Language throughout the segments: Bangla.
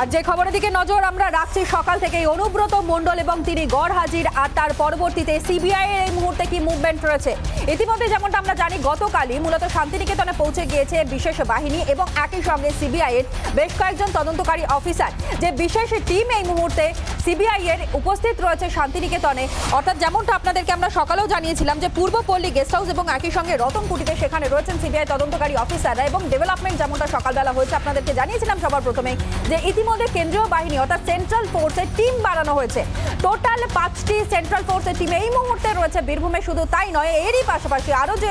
আর যে খবরের দিকে নজর আমরা রাখছি সকাল থেকেই অনুব্রত মণ্ডল এবং তিনি গড় হাজির আর তার পরবর্তীতে সিবিআই এর এই মুহূর্তে কি মুভমেন্ট রয়েছে। ইতিমধ্যে যেমনটা আমরা জানি গতকালই মূলত শান্তিনিকেতনে পৌঁছে গিয়েছে বিশেষ বাহিনী এবং একই সঙ্গে সিবিআই এর বেশ কয়েকজন তদন্তকারী অফিসার, যে বিশেষ টিম এই মুহূর্তে সিবিআই এর উপস্থিত রয়েছে শান্তিনিকেতনে। অর্থাৎ যেমনটা আপনাদেরকে আমরা সকালেও জানিয়েছিলাম যে পূর্বপল্লী গেস্ট হাউস এবং একই সঙ্গে রতনকুটিতে সেখানে রয়েছেন সিবিআই তদন্তকারী অফিসাররা এবং ডেভেলপমেন্ট যেমনটা সকালবেলা হয়েছে আপনাদেরকে জানিয়েছিলাম সবার প্রথমে যে ইতিমধ্যে কেন্দ্রীয় বাহিনী অর্থাৎ সেন্ট্রাল ফোর্সের টিম বাড়ানো হয়েছে। টোটাল 5টি সেন্ট্রাল ফোর্সের টিম এই মুহূর্তে রয়েছে বীরভূমে। শুধু তাই নয়, এরই পাশাপাশি আরও যে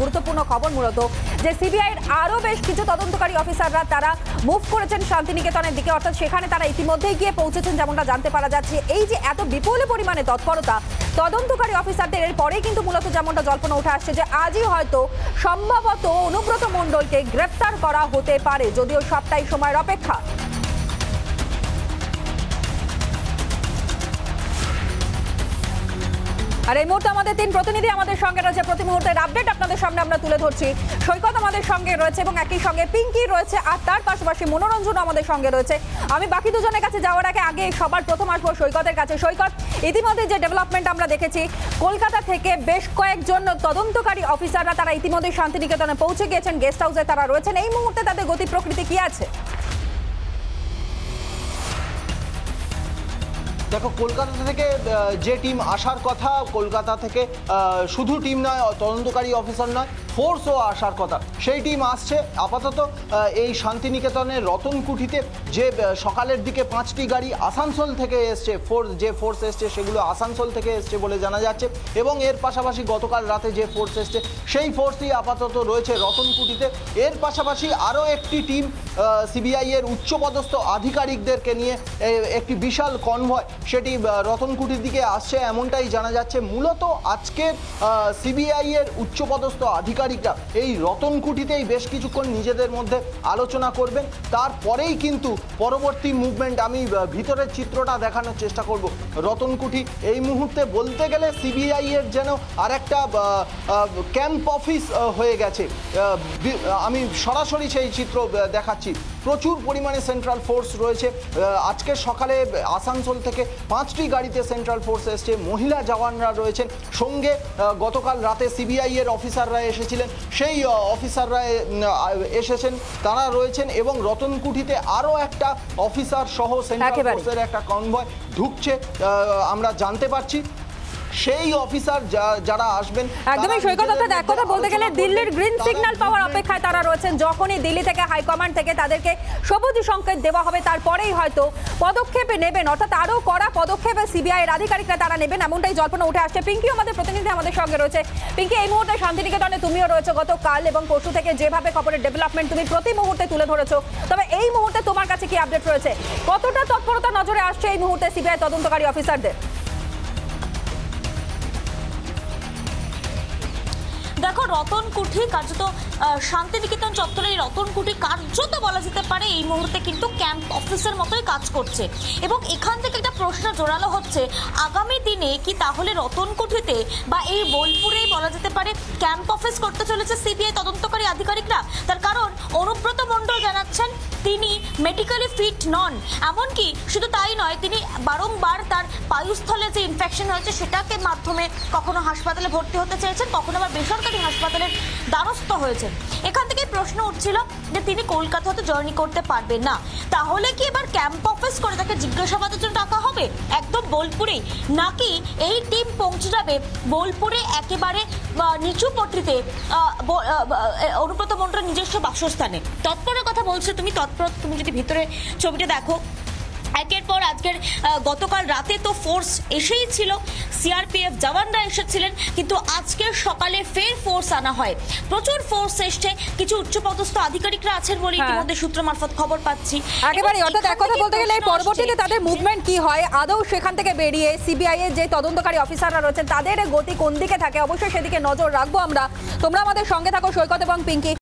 গুরুত্বপূর্ণ খবর মূলত যে সিবিআইয়ের আরও বেশ কিছু তদন্তকারী অফিসাররা তারা মুভ করেছেন শান্তিনিকেতনের দিকে, অর্থাৎ সেখানে তারা ইতিমধ্যেই গিয়ে পৌঁছেছেন যেমনটা জানতে পারা যাচ্ছে। এই যে এত বিপুল পরিমাণে তৎপরতা তদন্তকারী অফিসারদের, এরপরেই কিন্তু মূলত যেমনটা জল্পনা উঠে আসছে যে আজই হয়তো সম্ভবত অনুব্রত মণ্ডলকে গ্রেপ্তার করা হতে পারে, যদিও সবটাই সময়ের অপেক্ষা। আর এই মুহূর্তে আমাদের তিন প্রতিনিধি আমাদের সঙ্গে রয়েছে, প্রতি মুহূর্তের আপডেট আপনাদের সামনে আমরা তুলে ধরছি। সৈকত আমাদের সঙ্গে রয়েছে এবং একই সঙ্গে পিঙ্কি রয়েছে আর তার পাশাপাশি মনোরঞ্জন আমাদের সঙ্গে রয়েছে। আমি বাকি দুজনের কাছে যাওয়ার আগে সবার প্রথম আসবো সৈকতের কাছে। সৈকত, ইতিমধ্যে যে ডেভেলপমেন্ট আমরা দেখেছি কলকাতা থেকে বেশ কয়েকজন তদন্তকারী অফিসাররা তারা ইতিমধ্যে শান্তিনিকেতনে পৌঁছে গিয়েছেন, গেস্ট হাউসে তারা রয়েছেন। এই মুহূর্তে তাদের গতি প্রকৃতি কি আছে? দেখো, কলকাতা থেকে যে টিম আসার কথা, কলকাতা থেকে শুধু টিম নয়, তদন্তকারী অফিসার নয়, ফোর্সও আসার কথা, সেই টিম আসছে। আপাতত এই শান্তিনিকেতনের রতনকুঠিতে যে সকালের দিকে 5টি গাড়ি আসানসোল থেকে এসছে, যে ফোর্স এসছে সেগুলো আসানসোল থেকে এসছে বলে জানা যাচ্ছে। এবং এর পাশাপাশি গতকাল রাতে যে ফোর্স এসছে সেই ফোর্সই আপাতত রয়েছে রতনকুঠিতে। এর পাশাপাশি আরও একটি টিম সিবিআইয়ের উচ্চপদস্থ আধিকারিকদেরকে নিয়ে একটি বিশাল কনভয় সেটি রতনকুঠির দিকে আসছে এমনটাই জানা যাচ্ছে। মূলত আজকের সিবিআইয়ের উচ্চপদস্থ আধিকারিকরা এই রতনকুঠিতেই বেশ কিছুক্ষণ নিজেদের মধ্যে আলোচনা করবেন, তারপরেই কিন্তু পরবর্তী মুভমেন্ট। আমি ভিতরের চিত্রটা দেখানোর চেষ্টা করব। রতনকুঠি এই মুহূর্তে বলতে গেলে সিবিআইয়ের যেন আর একটা ক্যাম্প অফিস হয়ে গেছে। আমি সরাসরি সেই চিত্র দেখাচ্ছি। প্রচুর পরিমাণে সেন্ট্রাল ফোর্স রয়েছে। আজকে সকালে আসানসোল থেকে 5টি গাড়িতে সেন্ট্রাল ফোর্স এসছে, মহিলা জওয়ানরা রয়েছেন সঙ্গে। গতকাল রাতে সিবিআই এর অফিসাররা এসেছিলেন, সেই অফিসাররা এসেছেন, তারা রয়েছেন। এবং রতনকুঠিতে আরও একটা অফিসার সহ সেন্ট্রাল ফোর্সের একটা কনভয় ঢুকছে আমরা জানতে পারছি। সেই অফিসার যারা আসবেন একদমই সৈকত, অর্থাৎ এক কথা বলতে গেলে দিল্লির গ্রিন সিগন্যাল পাওয়ার অপেক্ষায় তারা রয়েছেন। যখনই দিল্লি থেকে হাইকমান্ড থেকে তাদেরকে সবুজ সংকেত দেওয়া হবে তারপরেই হয়তো পদক্ষেপে নেবেন, অর্থাৎ আরও কড়া পদক্ষেপে সিবিআই এর আধিকারিকরা তারা নেবেন এমনটাই জল্পনা উঠে আসছে। পিঙ্কি আমাদের প্রতিনিধি আমাদের সঙ্গে রয়েছে। পিঙ্কি, এই মুহূর্তে শান্তিনিকেতনে তুমিও রয়েছে, গতকাল এবং পরশু থেকে যেভাবে খবরের ডেভেলপমেন্ট তুমি প্রতি মুহূর্তে তুলে ধরেছো, তবে এই মুহূর্তে তোমার কাছে কি আপডেট রয়েছে? কতটা তৎপরতা নজরে আসছে এই মুহূর্তে সিবিআই তদন্তকারী অফিসারদের? দেখো, রতনকুঠি কার্যত শান্তিনিকেতন চত্বরে এই রতনকুঠি কার্যত বলা যেতে পারে এই মুহূর্তে কিন্তু ক্যাম্প অফিসের মতোই কাজ করছে। এবং এখান থেকে একটা প্রশ্ন জোরালো হচ্ছে, আগামী দিনে কি তাহলে রতনকুঠিতে বা এই বোলপুরেই বলা যেতে পারে ক্যাম্প অফিস করতে চলেছে সিবিআই তদন্তকারী আধিকারিকরা? তার কারণ অনুব্রত মণ্ডল জানাচ্ছেন তিনি মেডিকেলি ফিট নন। এমনকি শুধু তাই নয়, তিনি বারংবার তার বায়ুস্থলে যে ইনফেকশন হয়েছে সেটাকে মাধ্যমে কখনো হাসপাতালে ভর্তি হতে চেয়েছেন, কখনো আবার বেসরকারি হাসপাতালের দ্বারস্থ হয়েছেন। এখান থেকে প্রশ্ন উঠছিল যে তিনি কলকাতা হতে জার্নি করতে পারবেন না, তাহলে কি এবার ক্যাম্প অফিস করে তাকে জিজ্ঞাসাবাদের জন্য ডাকা হবে একদম বোলপুরেই, নাকি এই টিম পৌঁছে যাবে বোলপুরে একেবারে নিচু পট্টিতে অনুব্রত মণ্ডলের নিজস্ব বাসস্থানে? তৎপরের কথা বলছো তুমি, তুমি যদি ভিতরে ছবিটা দেখো, একের পর আজকের গতকাল রাতে তো ফোর্স এসেই ছিল, সিআরপিএফ জওয়ানরা এসেছিলেন, কিন্তু আজকের সকালে ফের ফোর্স আনা হয়। প্রচুর ফোর্স এসছে, কিছু উচ্চপদস্থ আধিকারিকরা আছেন বলে ইতিমধ্যে সূত্র মারফত খবর পাচ্ছি। একেবারে, অর্থাৎ এক কথা বলতে গেলে পরবর্তীতে তাদের মুভমেন্ট কি হয়, আদৌ সেখান থেকে বেরিয়ে সিবিআই এর যে তদন্তকারী অফিসাররা রয়েছেন তাদের গতি কোন দিকে থাকে, অবশ্যই সেদিকে নজর রাখবো আমরা। তোমরা আমাদের সঙ্গে থাকো সৈকত এবং পিঙ্কি।